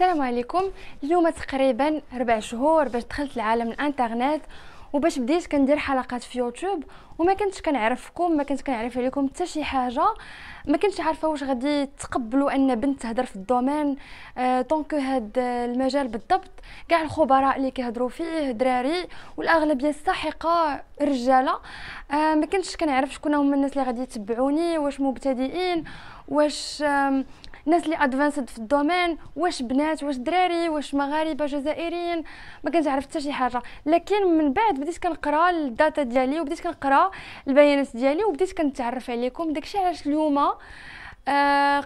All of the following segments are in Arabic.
السلام عليكم. اليوم تقريبا 4 شهور باش دخلت لعالم الانترنت وباش بديت كندير حلقات في يوتيوب وما كنتش كنعرفكم، ما كنت كنعرف عليكم حتى شي حاجه، ما كنتش عارفه واش غادي تقبلوا ان بنت تهضر في الدومين طونكو هاد المجال بالضبط. كاع الخبراء اللي كيهضروا فيه دراري والاغلبيه الساحقه رجاله. ما كنتش كنعرف شكون هما الناس اللي غادي يتبعوني، واش مبتدئين، واش الناس اللي ادفانسد في الدومين، واش بنات، واش دراري، واش مغاربه جزائريين. ما كنت عرفت حتى شي حاجه، لكن من بعد بديت كنقرا الداتا ديالي وبديت كنقرا البيانات ديالي وبديت كنتعرف عليكم. داكشي علاش اليوم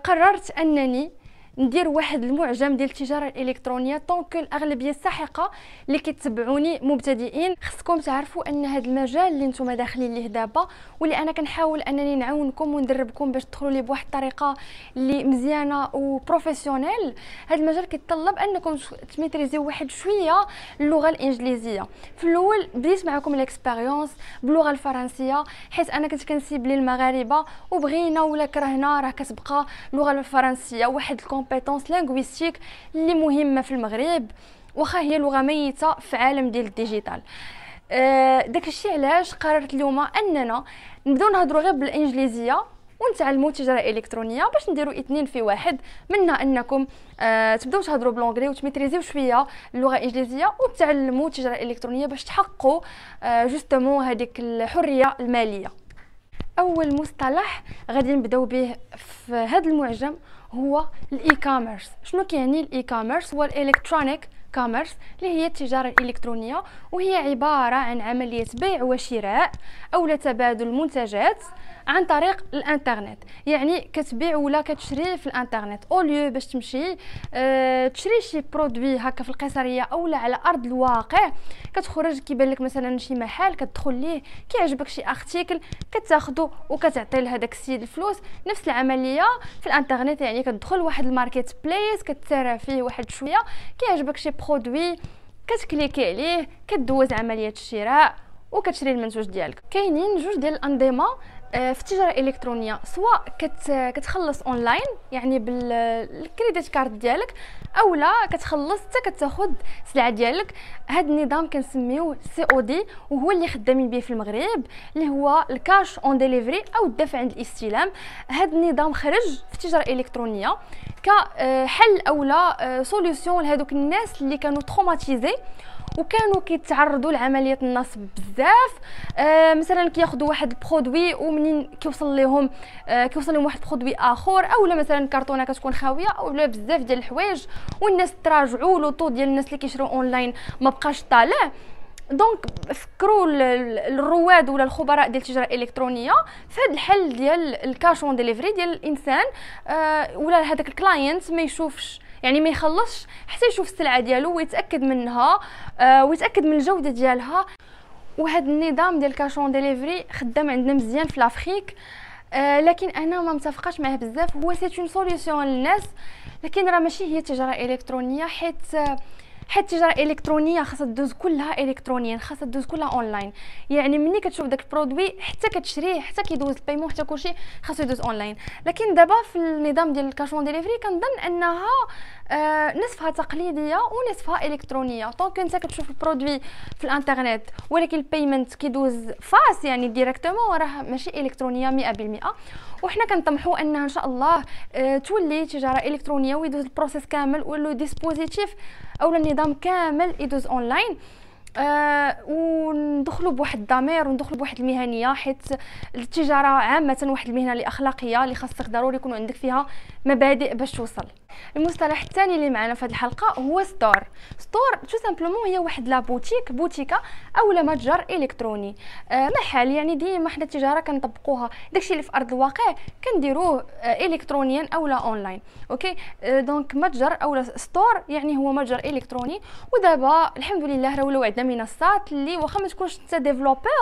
قررت انني ندير واحد المعجم ديال التجاره الالكترونيه، طونك الاغلبيه الساحقه اللي كيتبعوني مبتدئين. خصكم تعرفوا ان هذا المجال اللي نتوما داخلين ليه دابا واللي انا كنحاول انني نعاونكم وندربكم باش تدخلوا ليه بواحد الطريقه اللي مزيانه وبروفيسيونيل، هذا المجال كيتطلب انكم تميتريزيو واحد شويه اللغه الانجليزيه. في الاول بديت معكم الاكسبيريونس باللغه الفرنسيه، حيت انا كنت كنسيب لي المغاربه وبغينا ولا كرهنا راه كتبقى اللغه الفرنسيه واحد كومبيتونس لينغويستيك اللي مهمه في المغرب، واخا هي لغه ميته في عالم ديال الديجيتال. داك الشيء علاش قررت اليوم اننا نبداو نهضروا غير بالانجليزيه ونتعلموا التجاره الالكترونيه باش نديروا 2 في 1، منها انكم تبداو تهضروا بالانجلي وتميتريزيو شويه اللغه الانجليزيه وتتعلموا التجاره الالكترونيه باش تحققوا جوستمون هذيك الحريه الماليه. اول مصطلح غادي نبداو به في هذا المعجم هو الاي كوميرس. شنو كيعني الاي كوميرس؟ هو الالكترونيك كوميرس اللي هي التجاره الالكترونيه، وهي عباره عن عمليه بيع وشراء او تبادل منتجات عن طريق الانترنت. يعني كتبيع ولا كتشري في الانترنت، اوليو باش تمشي تشري شي برودوي هكا في القيصريه اولا على ارض الواقع، كتخرج كيبان لك مثلا شي محل كتدخل ليه كيعجبك شي ارتيكل كتاخذو وكتعطي لهذاك السيد الفلوس. نفس العمليه في الانترنت، يعني كتدخل واحد الماركت بليس كتسارع فيه واحد شويه، كيعجبك شي برودوي كتكليكي عليه كدوز عمليه الشراء وكتشري المنتوج ديالك. كاينين جوج ديال الانظمه في التجاره الالكترونيه، سواء كتخلص اونلاين يعني بالكريديت كارد ديالك اولا كتخلص حتى كتاخذ السلعه ديالك. هذا النظام كنسميوه COD وهو اللي خدامين به في المغرب، اللي هو الكاش اون ديليفري او الدفع عند الاستلام. هذا النظام خرج في التجاره الالكترونيه كحل اولا سوليوشن لهذوك الناس اللي كانوا تروماتيزي وكانوا كيتعرضوا لعمليه النصب بزاف. مثلا كياخذوا واحد البرودوي ومنين كيوصل لهم واحد البرودوي اخر، اولا مثلا كرتونه كتكون خاويه اولا بزاف ديال الحوايج، والناس تراجعوا لو طو ديال الناس اللي كيشريو اونلاين ما بقاش طالع. دونك فكروا الرواد ولا الخبراء ديال التجاره الالكترونيه في هذا الحل ديال الكاش اون ديليفري، ديال الانسان ولا هذاك الكلاينت ما يشوفش، يعني ما يخلصش حتى يشوف السلعه ديالو ويتاكد منها ويتاكد من الجوده ديالها. وهذا النظام ديال كاشون ديليفري خدام عندنا مزيان في لافريك، لكن انا ما متفقاش معاه بزاف. هو سي اون سوليوشن للناس، لكن راه ماشي هي التجاره الالكترونيه، حيت التجاره الالكترونيه خاصها تدوز كلها الكترونيا، خاصها تدوز كلها اونلاين. يعني ملي كتشوف داك البرودوي حتى كتشريه حتى كيدوز البايمون حتى كلشي خاصو يدوز اونلاين. لكن دابا في النظام ديال الكاشون ديليفري كنظن انها نصفها تقليديه ونصفها الكترونيه، دونك انت كتشوف البرودوي في الانترنت ولكن البايمنت كيدوز فاس يعني ديريكتومون، راه ماشي الكترونيه 100%. وحنا كنطمحوا انها ان شاء الله تولي تجاره الكترونيه ويدوز البروسيس كامل ولو ديسبوزيتيف اولا النظام كامل يدوز اونلاين، وندخلوا بواحد الضمير وندخلوا بواحد المهنيه، حيت التجاره عامه واحد المهنه اللي اخلاقيه اللي خاصك ضروري يكون عندك فيها مبادئ باش توصل. المصطلح الثاني اللي معنا في هذه الحلقه هو ستور. تو سامبلومون هي واحد لا بوتيكه اولا متجر الكتروني، محل. يعني ديما حنا التجاره كنطبقوها داكشي اللي في ارض الواقع كنديروه الكترونيا اولا اونلاين. اوكي دونك متجر اولا ستور يعني هو متجر الكتروني. ودابا الحمد لله راه ولاو عندنا منصات اللي واخا ما تكونش انت ديفلوبور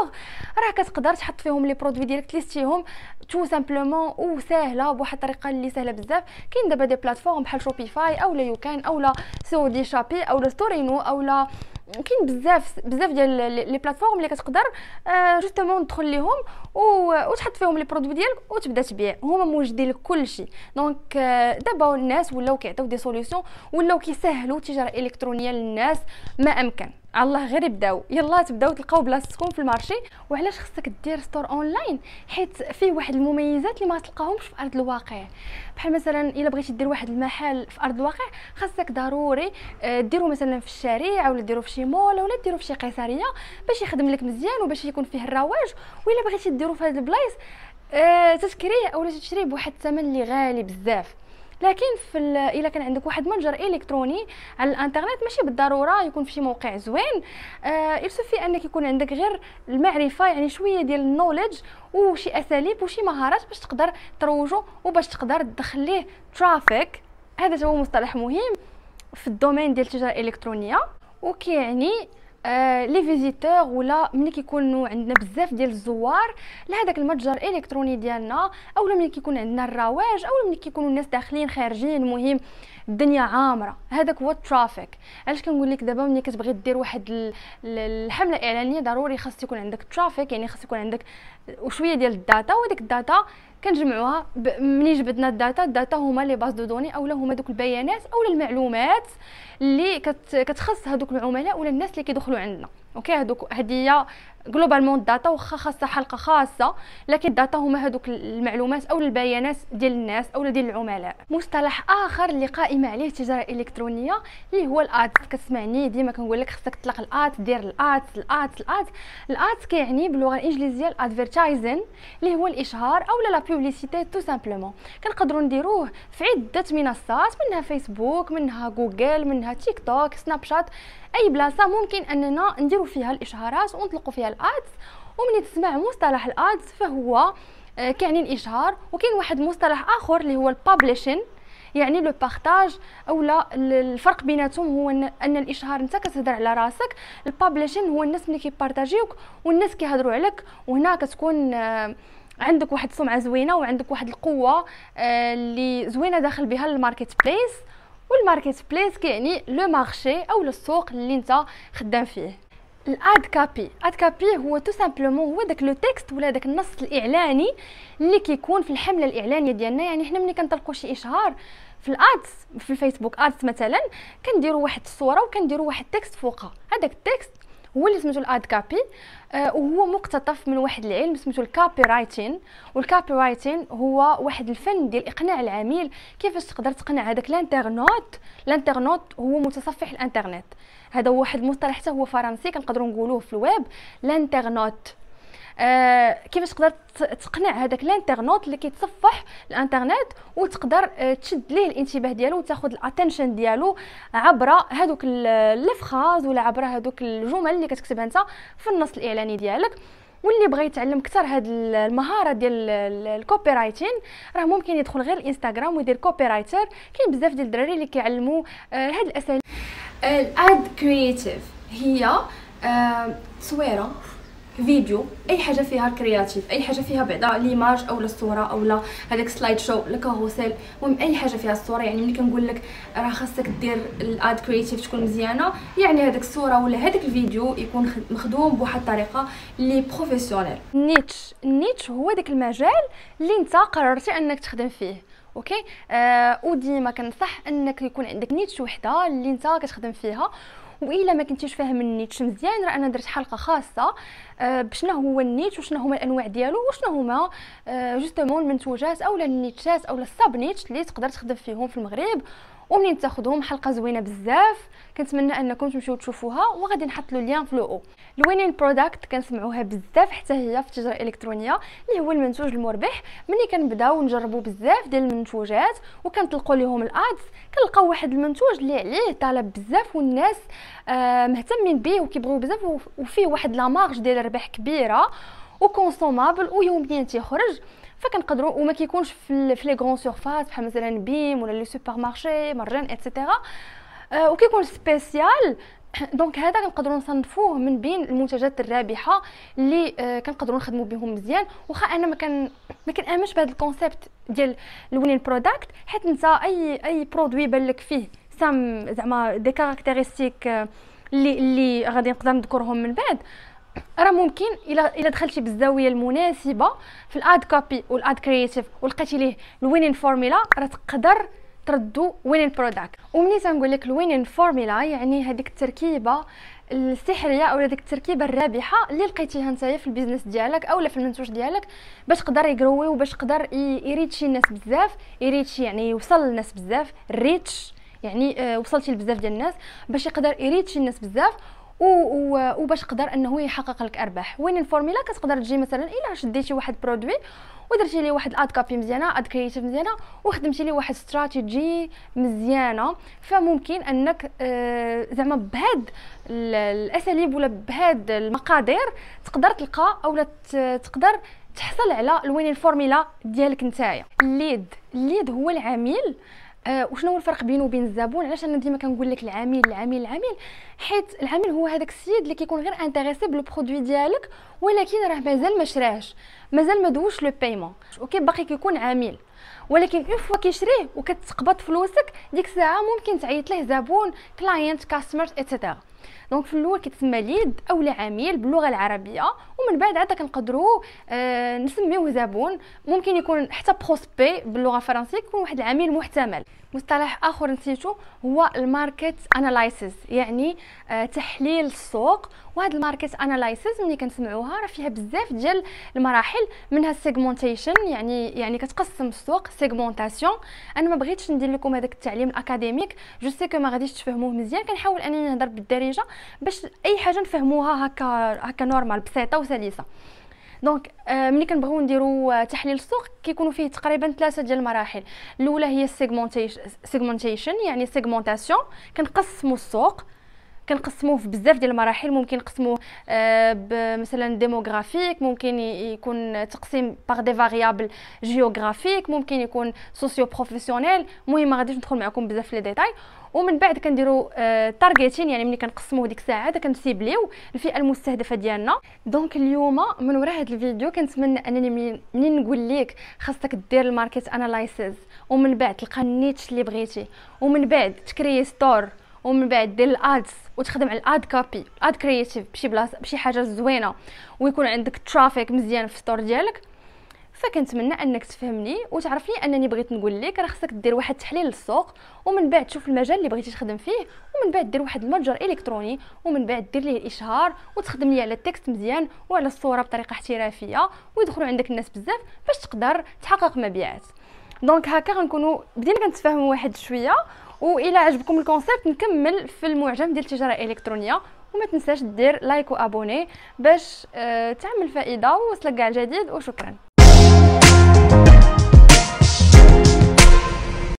راه كتقدر تحط فيهم لي برودوي ديالك تليستيهم تو سامبلومون، وسهله بواحد الطريقه اللي سهله بزاف. كاين دابا دي بلاتفورم بحال شوبيفاي اولا يوكان اولا سودي شابي اولا ستورينو اولا كاين بزاف ديال لي بلاتفورم اللي كتقدر جوستمون تدخل ليهم وتحط فيهم لي برودوي ديالك وتبدا تبيع، هما موجدين لك كلشي. دونك دابا الناس ولاو كيعطيو دي سوليوشن، ولاو كيسهلوا التجاره الالكترونيه للناس ما امكن. الله غير يبداو، يلا تبداو تلقاو بلاصتكم في المارشي. وعلاش خصك دير ستور اونلاين؟ حيت فيه واحد المميزات اللي ما تلقاهمش في ارض الواقع. بحال مثلا الا بغيتي دير واحد المحل في ارض الواقع، خاصك ضروري ديرو مثلا في الشارع ولا ديرو في شي مول ولا ديرو في شي قيصريه باش يخدم لك مزيان وباش يكون فيه الرواج. والا بغيتي ديرو في هاد البلايص تشكريه اولا تشري بواحد الثمن اللي غالي بزاف. لكن الا كان عندك واحد متجر الكتروني على الانترنت، ماشي بالضروره يكون في شي موقع زوين، يكفي انك يكون عندك غير المعرفه، يعني شويه ديال النوليدج وشي اساليب وشي مهارات باش تقدر تروجو وباش تقدر تدخل ليه ترافيك. هذا هو مصطلح مهم في الدومين ديال التجاره الالكترونيه، وكيعني لي فيزيتور ولا ملي كيكونوا عندنا بزاف ديال الزوار لهذاك المتجر الالكتروني ديالنا، اولا ملي كيكون عندنا الرواج، اولا ملي كيكونوا الناس داخلين خارجين، المهم الدنيا عامره، هذاك هو الترافيك. علاش كنقول لك دابا ملي كتبغي دير واحد الحمله اعلانيه ضروري خاص يكون عندك ترافيك، يعني خاص يكون عندك وشويه ديال الداتا، وهذيك الداتا كنجمعوها ملي جبدنا الداتا هما لي باز دو دوني، اولا هما دوك البيانات اولا المعلومات اللي كتخص هذوك العملاء ولا الناس اللي كيدخلوا عندنا. اوكي، هذوك هديه جلوبالمون الداتا، واخا خاصه حلقه خاصه، لكن الداتا هما هذوك المعلومات او البيانات ديال الناس او ديال العملاء. مصطلح اخر اللي قائمه عليه التجاره الالكترونيه اللي هو الاد. كتسمعني ديما كنقول لك خصك تطلق الاد، دير الاد الاد الاد الاد كيعني باللغه الانجليزيه الادفيرتايزين اللي هو الاشهار او لا بوبليسيتي تو سامبلومون. كنقدروا نديروه في عده منصات، منها فيسبوك، منها جوجل، منها تيك توك، سناب شات، اي بلاصه ممكن اننا نديروا فيها الاشهارات ونطلقوا فيها الادز. ومن تسمع مصطلح الادز فهو كيعني الاشهار. وكاين واحد مصطلح اخر اللي هو البابليشين، يعني لو بارطاج اولا الفرق بيناتهم هو ان الاشهار انت كتهضر على راسك، البابليشين هو الناس ملي كيبارطاجيوك والناس كيهضروا عليك، وهنا كتكون عندك واحد السمعه زوينه وعندك واحد القوه اللي زوينه داخل بها الماركت بليس. والماركت بليس كيعني لو مارشي او السوق اللي انت خدام فيه. الاد كابي، اد كابي هو تو سامبلومون هو داك لو تيكست ولا داك النص الاعلاني اللي كيكون في الحمله الاعلانيه ديالنا. يعني حنا ملي كنطلقوا شي اشهار في الاد في الفيسبوك ادز مثلا، كنديروا واحد الصوره وكنديروا واحد التكست فوقها، هذاك التكست هو اللي سميتو الاد كابي، وهو مقتطف من واحد العلم سميتو الكابي رايتين. والكابي رايتين هو واحد الفن ديال اقناع العميل، كيفاش تقدر تقنع هذاك الانترنوت. الانترنوت هو متصفح الانترنت، هذا هو واحد المصطلح حتى هو فرنسي كنقدروا نقولوه في الويب الانترنوت. كيفاش تقدر تقنع هذاك الانترنوت اللي كيتصفح الانترنت وتقدر تشد ليه الانتباه ديالو وتاخذ الاتنشن ديالو عبر هذوك الفراز ولا عبر هذوك الجمل اللي كتكتبها انت في النص الاعلاني ديالك. واللي بغى يتعلم اكثر هاد المهاره ديال الكوبي رايتين راه ممكن يدخل غير الانستغرام ويدير كوبي رايتر، كاين بزاف ديال الدراري اللي كيعلموا هاد الاساليب. الاد كرييتيف هي تصويره فيديو، اي حاجه فيها كرياتيف، اي حاجه فيها بعدا ليماج اولا الصوره اولا هذاك سلايد شو الكاروسيل، المهم اي حاجه فيها الصوره. يعني ملي كنقول لك راه خاصك دير الاد كرياتيف تكون مزيانه، يعني هذاك الصوره ولا هذاك الفيديو يكون مخدوم بواحد الطريقه لي بروفيسيونيل. النيتش هو داك المجال اللي انت قررتي انك تخدم فيه. اوكي، وديما كنصح انك يكون عندك نيتش وحده اللي انت كتخدم فيها. والا ما كنتيش فاهم النيتش مزيان، راه انا درت حلقه خاصه بشنو هو النيتش وشنو هما الانواع ديالو وشنو هما جوستمون المنتوجات اولا النيتشات اولا الساب نيتش اللي تقدر تخدم فيهم في المغرب ومنين تاخذهم. حلقه زوينه بزاف، كنتمنى انكم تمشيو تشوفوها، وغادي نحط له ليان في لو. الوينين برودكت كنسمعوها بزاف حتى هي في التجاره الالكترونيه اللي هو المنتوج المربح. ملي كنبداو نجربوا بزاف ديال المنتوجات وكنطلقوا لهم الادز، كنلقاو واحد المنتوج اللي عليه طلب بزاف والناس مهتمين به وكيبغيو بزاف وفيه واحد لا مارج ديال الربح كبيره وكونسومابل ويوميا تيخرج، فكنقدروا وما كيكونش في لي غران سيرفاس بحال مثلا بيم ولا لي سوبر مارشي مرجان ايتترا، وكيكون سبيسيال. دونك هذا كنقدروا نصنفوه من بين المنتجات الرابحه اللي كنقدروا نخدموا بهم مزيان. واخا انا ما كنامنش بهذا الكونسيبت ديال لونين برودكت، حيت انت اي برودوي بان لك فيه سام زعما دي كاركتيرستيك اللي غادي نقدر نذكرهم من بعد، راه ممكن الا دخلتي بالزاويه المناسبه في الاد كوبي والاد كرياتيف ولقيتي ليه الوينين فورمولا، راه تقدر تردو وينين بروداكت. ومني تنقول لك الوينين فورمولا يعني هذيك التركيبه السحريه اولا ديك التركيبه الرابحه اللي لقيتيها نتايا في البيزنس ديالك اولا في المنتوج ديالك باش تقدر يجروي وباش تقدر يريتشي الناس بزاف. يريتشي يعني يوصل للناس بزاف، ريتش يعني وصلتي لبزاف ديال الناس، باش يقدر يريتشي الناس بزاف وباش تقدر انه يحقق لك ارباح. وين الفورمولا كتقدر تجي مثلا الا شديتي واحد برودوي ودرتي ليه واحد اد كابي مزيانه، اد كرياتيف مزيانه، وخدمتي ليه واحد استراتيجي مزيانه، فممكن انك زعما بهاد الاساليب ولا بهاد المقادير تقدر تلقى اولا تقدر تحصل على الوين الفورمولا ديالك نتايا. الليد هو العميل. وشنو هو الفرق بينه وبين الزبون؟ علاش انا ديما كنقول لك العميل؟ حيت العميل هو هذاك السيد اللي كيكون غير انتريسي بالبرودوي ديالك ولكن راه مازال ما شراهش، مازال ما دوش لو بايمون، اوكي باقي كيكون عميل، ولكن اون فوا كيشريه وكتقبض فلوسك ديك الساعه ممكن تعيط ليه زبون، كلاينت، كاستمر ايتترا. دونك في الاول كيتسمى ليد اولا عميل باللغه العربيه، ومن بعد عاد كنقدروا نسميوه زبون، ممكن يكون حتى بروسبي باللغه الفرنسيه، يكون واحد العميل محتمل. مصطلح اخر نسيتو هو الماركت اناليسيس، يعني تحليل السوق. وهاد الماركت اناليسيس ملي كنسمعوها راه فيها بزاف ديال المراحل، منها السيغمونتيشن يعني كتقسم السوق، سيغمونتاسيون. انا ما بغيتش ندير لكم هذاك التعليم الاكاديميك، جو سي كو ما غاديش تفهموه مزيان، كنحاول انني نهضر بالدارجه باش اي حاجه نفهموها هكا نورمال بسيطه وسلسه. دونك ملي كنبغيو نديروا تحليل السوق كيكونوا فيه تقريبا ثلاثه ديال المراحل. الاولى هي السيغمونتيشن يعني سيغمونتاسيون، كنقسموا السوق، كنقسموه في بزاف ديال المراحل، ممكن نقسموه مثلا ديموغرافيك، ممكن يكون تقسيم باغ دي فاريابل جيوغرافيك، ممكن يكون سوسيو بروفيسيونيل. المهم ما غاديش ندخل معكم بزاف في لي ديتاي. ومن بعد كنديروا تارجيتين، يعني ملي كنقسموه ديك الساعه هذا كنسيبليو الفئه المستهدفه ديالنا. دونك اليوم من وراء هذا الفيديو كنتمنى انني منين نقول لك خاصك دير الماركت اناليسيز ومن بعد تلقى النيتش اللي بغيتي، ومن بعد تكري ستور، ومن بعد دير الادز وتخدم على الاد كابي، الاد كرياتيف بشي بلاصه بشي حاجه زوينه، ويكون عندك ترافيك مزيان في الستور ديالك. فكنتمنى انك تفهمني وتعرفني انني بغيت نقول لك راه خصك دير واحد تحليل للسوق، ومن بعد تشوف المجال اللي بغيتي تخدم فيه، ومن بعد دير واحد المتجر الكتروني، ومن بعد دير ليه الاشهار وتخدم ليه على التكست مزيان وعلى الصوره بطريقه احترافيه، ويدخلوا عندك الناس بزاف باش تقدر تحقق مبيعات. دونك هكا غنكونوا بدينا كنتفاهموا واحد شويه. وإلا عجبكم الكونسيبت نكمل في المعجم ديال التجاره الالكترونيه، وما تنساش دير لايك وابوني باش تعمل فائده ووصلك كاع الجديد. وشكرا.